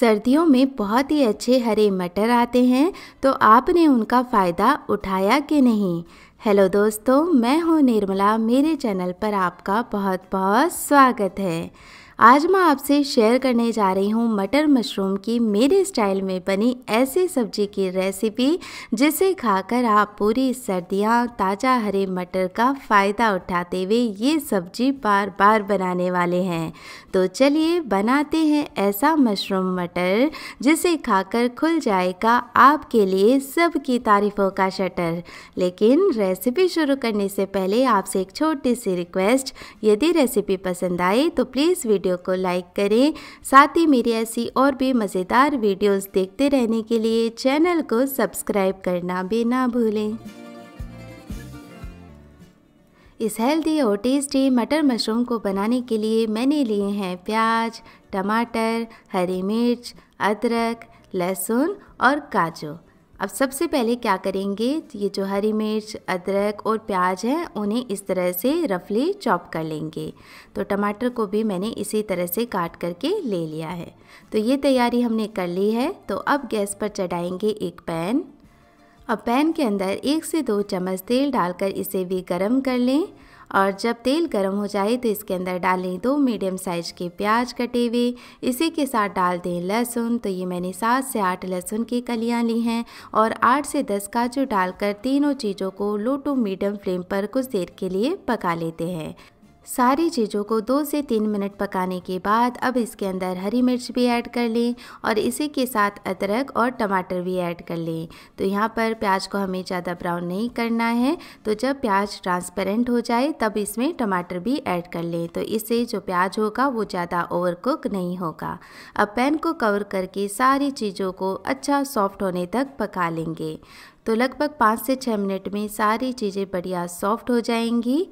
सर्दियों में बहुत ही अच्छे हरे मटर आते हैं, तो आपने उनका फ़ायदा उठाया कि नहीं। हेलो दोस्तों, मैं हूँ निर्मला, मेरे चैनल पर आपका बहुत बहुत स्वागत है। आज मैं आपसे शेयर करने जा रही हूँ मटर मशरूम की मेरे स्टाइल में बनी ऐसी सब्जी की रेसिपी, जिसे खाकर आप पूरी सर्दियाँ ताज़ा हरे मटर का फ़ायदा उठाते हुए ये सब्जी बार बार बनाने वाले हैं। तो चलिए बनाते हैं ऐसा मशरूम मटर जिसे खाकर खुल जाएगा आपके लिए सबकी तारीफ़ों का शटर। लेकिन रेसिपी शुरू करने से पहले आपसे एक छोटी सी रिक्वेस्ट, यदि रेसिपी पसंद आए तो प्लीज़ को लाइक करें। साथ ही मेरी ऐसी और भी मज़ेदार वीडियोस देखते रहने के लिए चैनल को सब्सक्राइब करना भी ना भूलें। इस हेल्दी और टेस्टी मटर मशरूम को बनाने के लिए मैंने लिए हैं प्याज, टमाटर, हरी मिर्च, अदरक, लहसुन और काजू। अब सबसे पहले क्या करेंगे, ये जो हरी मिर्च, अदरक और प्याज है उन्हें इस तरह से रफली चॉप कर लेंगे। तो टमाटर को भी मैंने इसी तरह से काट करके ले लिया है। तो ये तैयारी हमने कर ली है। तो अब गैस पर चढ़ाएंगे एक पैन। अब पैन के अंदर 1 से 2 चम्मच तेल डालकर इसे भी गर्म कर लें। और जब तेल गर्म हो जाए तो इसके अंदर डालें 2 मीडियम साइज़ के प्याज कटे हुए। इसी के साथ डाल दें लहसुन। तो ये मैंने 7 से 8 लहसुन की कलियां ली हैं और 8 से 10 काजू डालकर तीनों चीज़ों को लो टू मीडियम फ्लेम पर कुछ देर के लिए पका लेते हैं। सारी चीज़ों को 2 से 3 मिनट पकाने के बाद अब इसके अंदर हरी मिर्च भी ऐड कर लें और इसी के साथ अदरक और टमाटर भी ऐड कर लें। तो यहाँ पर प्याज को हमें ज़्यादा ब्राउन नहीं करना है। तो जब प्याज ट्रांसपेरेंट हो जाए तब इसमें टमाटर भी ऐड कर लें। तो इससे जो प्याज होगा वो ज़्यादा ओवरकुक नहीं होगा। अब पैन को कवर करके सारी चीज़ों को अच्छा सॉफ्ट होने तक पका लेंगे। तो लगभग 5 से 6 मिनट में सारी चीज़ें बढ़िया सॉफ्ट हो जाएंगी।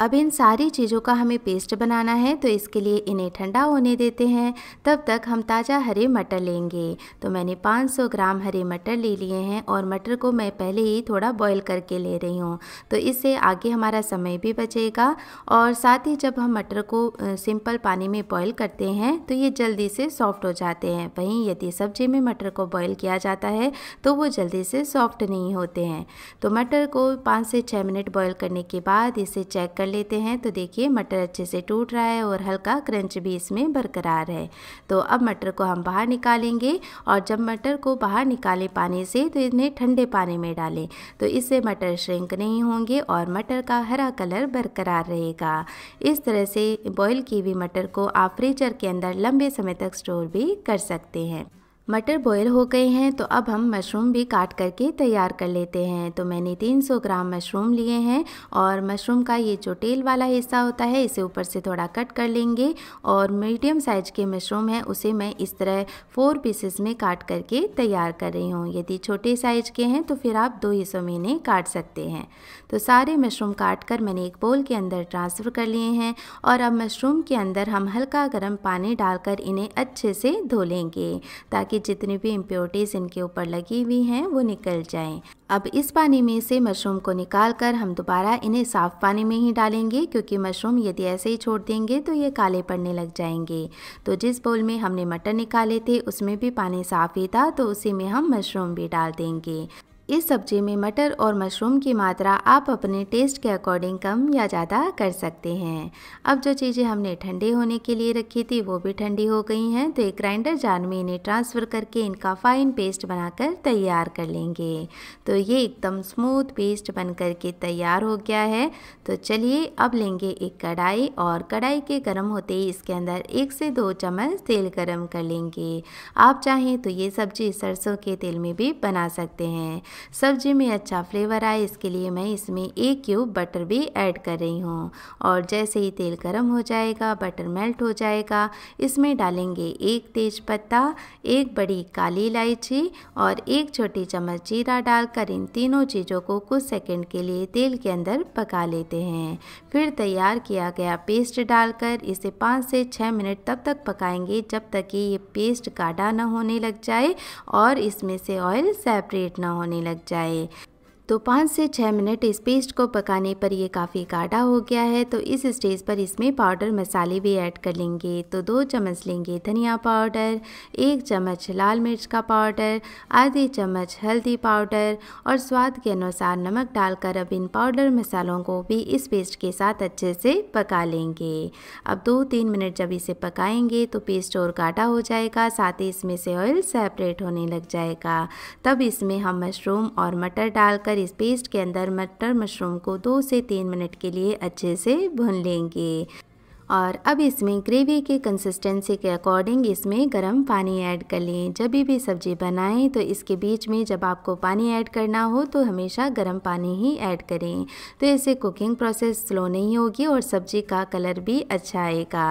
अब इन सारी चीज़ों का हमें पेस्ट बनाना है, तो इसके लिए इन्हें ठंडा होने देते हैं। तब तक हम ताज़ा हरे मटर लेंगे। तो मैंने 500 ग्राम हरे मटर ले लिए हैं और मटर को मैं पहले ही थोड़ा बॉईल करके ले रही हूँ। तो इससे आगे हमारा समय भी बचेगा और साथ ही जब हम मटर को सिंपल पानी में बॉईल करते हैं तो ये जल्दी से सॉफ्ट हो जाते हैं। वहीं यदि सब्जी में मटर को बॉईल किया जाता है तो वो जल्दी से सॉफ्ट नहीं होते हैं। तो मटर को 5 से 6 मिनट बॉईल करने के बाद इसे चेक कर लेते हैं। तो देखिए मटर अच्छे से टूट रहा है और हल्का क्रंच भी इसमें बरकरार है। तो अब मटर को हम बाहर निकालेंगे और जब मटर को बाहर निकालें पानी से तो इन्हें ठंडे पानी में डालें। तो इससे मटर श्रिंक नहीं होंगे और मटर का हरा कलर बरकरार रहेगा। इस तरह से बॉईल की हुई मटर को आप फ्रीजर के अंदर लंबे समय तक स्टोर भी कर सकते हैं। मटर बॉयल हो गए हैं। तो अब हम मशरूम भी काट करके तैयार कर लेते हैं। तो मैंने 300 ग्राम मशरूम लिए हैं और मशरूम का ये जो तेल वाला हिस्सा होता है इसे ऊपर से थोड़ा कट कर लेंगे। और मीडियम साइज के मशरूम है उसे मैं इस तरह 4 पीसेस में काट करके तैयार कर रही हूँ। यदि छोटे साइज के हैं तो फिर आप 2 हिस्सों में इन्हें काट सकते हैं। तो सारे मशरूम काट कर मैंने एक बोल के अंदर ट्रांसफ़र कर लिए हैं। और अब मशरूम के अंदर हम हल्का गर्म पानी डालकर इन्हें अच्छे से धो लेंगे, ताकि जितनी भी इम्प्योरिटीज इनके ऊपर लगी हुई हैं वो निकल जाएं। अब इस पानी में से मशरूम को निकालकर हम दोबारा इन्हें साफ़ पानी में ही डालेंगे, क्योंकि मशरूम यदि ऐसे ही छोड़ देंगे तो ये काले पड़ने लग जाएंगे। तो जिस बाउल में हमने मटर निकाले थे उसमें भी पानी साफ़ ही था, तो उसी में हम मशरूम भी डाल देंगे। इस सब्जी में मटर और मशरूम की मात्रा आप अपने टेस्ट के अकॉर्डिंग कम या ज़्यादा कर सकते हैं। अब जो चीज़ें हमने ठंडे होने के लिए रखी थी वो भी ठंडी हो गई हैं। तो एक ग्राइंडर जार में इन्हें ट्रांसफ़र करके इनका फाइन पेस्ट बनाकर तैयार कर लेंगे। तो ये एकदम स्मूथ पेस्ट बन करके तैयार हो गया है। तो चलिए अब लेंगे एक कढ़ाई और कढ़ाई के गर्म होते ही इसके अंदर 1 से 2 चम्मच तेल गर्म कर लेंगे। आप चाहें तो ये सब्जी सरसों के तेल में भी बना सकते हैं। सब्जी में अच्छा फ्लेवर आए इसके लिए मैं इसमें 1 क्यूब बटर भी ऐड कर रही हूँ। और जैसे ही तेल गर्म हो जाएगा, बटर मेल्ट हो जाएगा, इसमें डालेंगे 1 तेज़पत्ता, 1 बड़ी काली इलायची और 1 छोटी चम्मच जीरा डालकर इन तीनों चीज़ों को कुछ सेकंड के लिए तेल के अंदर पका लेते हैं। फिर तैयार किया गया पेस्ट डालकर इसे 5 से 6 मिनट तब तक पकाएंगे जब तक कि ये पेस्ट गाढ़ा ना होने लग जाए और इसमें से ऑयल सेपरेट ना होने लग जाए। तो 5 से 6 मिनट इस पेस्ट को पकाने पर ये काफ़ी गाढ़ा हो गया है। तो इस स्टेज पर इसमें पाउडर मसाले भी ऐड कर लेंगे। तो 2 चम्मच लेंगे धनिया पाउडर, 1 चम्मच लाल मिर्च का पाउडर, आधे चम्मच हल्दी पाउडर और स्वाद के अनुसार नमक डालकर अब इन पाउडर मसालों को भी इस पेस्ट के साथ अच्छे से पका लेंगे। अब 2-3 मिनट जब इसे पकाएंगे तो पेस्ट और गाढ़ा हो जाएगा, साथ ही इसमें से ऑयल सेपरेट होने लग जाएगा। तब इसमें हम मशरूम और मटर डालकर इस पेस्ट के अंदर मटर मशरूम को 2 से 3 मिनट के लिए अच्छे से भून लेंगे। और अब इसमें ग्रेवी के कंसिस्टेंसी के अकॉर्डिंग इसमें गर्म पानी ऐड कर लें। जब भी सब्ज़ी बनाएं तो इसके बीच में जब आपको पानी ऐड करना हो तो हमेशा गर्म पानी ही ऐड करें। तो इससे कुकिंग प्रोसेस स्लो नहीं होगी और सब्ज़ी का कलर भी अच्छा आएगा।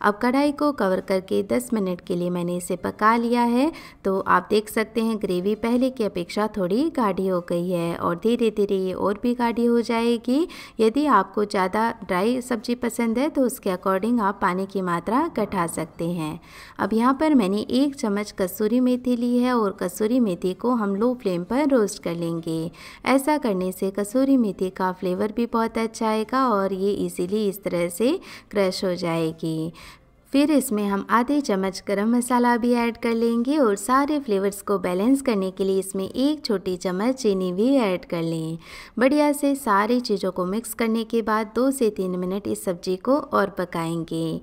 अब कढ़ाई को कवर करके 10 मिनट के लिए मैंने इसे पका लिया है। तो आप देख सकते हैं ग्रेवी पहले की अपेक्षा थोड़ी गाढ़ी हो गई है और धीरे धीरे ये और भी गाढ़ी हो जाएगी। यदि आपको ज़्यादा ड्राई सब्ज़ी पसंद है तो उसके अकॉर्डिंग आप पानी की मात्रा घटा सकते हैं। अब यहाँ पर मैंने 1 चम्मच कसूरी मेथी ली है और कसूरी मेथी को हम लो फ्लेम पर रोस्ट कर लेंगे। ऐसा करने से कसूरी मेथी का फ्लेवर भी बहुत अच्छा आएगा और ये इजीली इस तरह से क्रश हो जाएगी। फिर इसमें हम आधे चम्मच गरम मसाला भी ऐड कर लेंगे और सारे फ्लेवर्स को बैलेंस करने के लिए इसमें 1 छोटी चम्मच चीनी भी ऐड कर लें। बढ़िया से सारी चीज़ों को मिक्स करने के बाद 2 से 3 मिनट इस सब्जी को और पकाएंगे।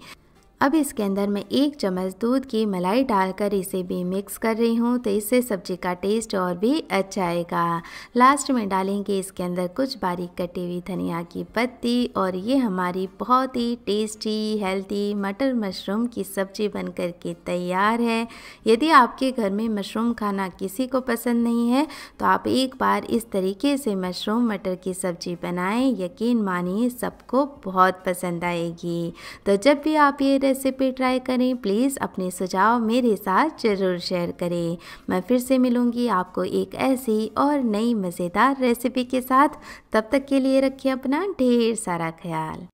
अब इसके अंदर मैं 1 चम्मच दूध की मलाई डालकर इसे भी मिक्स कर रही हूँ। तो इससे सब्जी का टेस्ट और भी अच्छा आएगा। लास्ट में डालेंगे इसके अंदर कुछ बारीक कटी हुई धनिया की पत्ती और ये हमारी बहुत ही टेस्टी हेल्दी मटर मशरूम की सब्जी बनकर के तैयार है। यदि आपके घर में मशरूम खाना किसी को पसंद नहीं है तो आप एक बार इस तरीके से मशरूम मटर की सब्जी बनाएँ, यकीन मानिए सबको बहुत पसंद आएगी। तो जब भी आप ये रेसिपी ट्राई करें प्लीज़ अपने सुझाव मेरे साथ ज़रूर शेयर करें। मैं फिर से मिलूंगी आपको एक ऐसी और नई मज़ेदार रेसिपी के साथ। तब तक के लिए रखिए अपना ढेर सारा ख्याल।